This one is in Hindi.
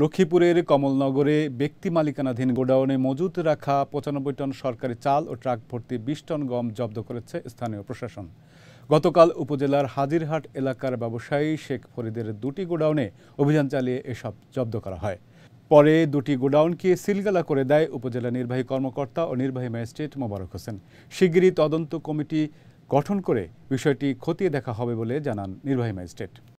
लक्ष्मीपुरेर कमलनगरे व्यक्ति मालिकानाधीन गोडाउने मजूद रखा 95 टन सरकारी चाल और ट्रक भर्ती 20 टन गम जब्द करेছে स्थानीय प्रशासन। गतकाल उपजेलार हाजिरहाट एलाकार व्यवसायी शेख फरिदेर दुटी गोडाउने अभियान चालिए एसब जब्द करा हय। परे दुटी गोडाउन के सिलगाला करे देय उपजेला निर्वाही कर्मकर्ता और निर्वाही मैजिस्ट्रेट मोबारक होसेन। शीघ्रई तदंत कमिटी गठन करे विषयटी खतिये देखा हबे बोले जानान निर्वाही मैजिस्ट्रेट।